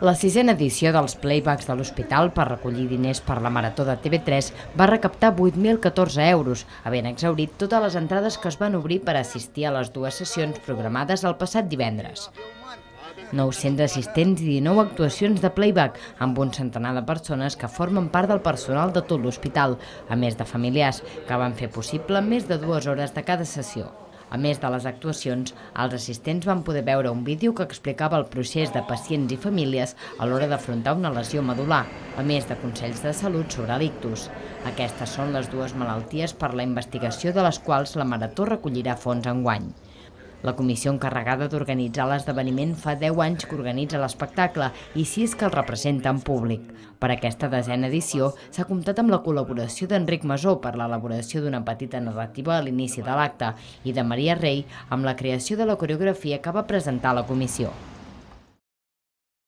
La sisena edició dels playbacks de l'Hospital per recollir diners per la Marató de TV3 va recaptar 8.014 euros, havent exhaurit totes les entrades que es van obrir per assistir a les dues sessions programades el passat divendres. 900 assistents i 19 actuacions de playback, amb un centenar de persones que formen part del personal de tot l'hospital, a més de familiars, que van fer possible més de 2 hores de cada sessió. A més de les actuacions, els assistents van poder veure un vídeo que explicava el procés de pacients i famílies a l'hora d'afrontar una lesió medular, a més de consells de salut sobre l'ictus. Aquestes són les dues malalties per la investigació de les quals la Marató recollirà fons enguany. La comissió encarregada d'organitzar l'esdeveniment fa 10 anys que organitza l'espectacle i 6 que el representa en públic. Per aquesta desena edició s'ha comptat amb la col·laboració d'Enrique Masó per l'elaboració d'una petita narrativa a l'inici de l'acte i de María Rey amb la creació de la coreografia que va presentar la comissió.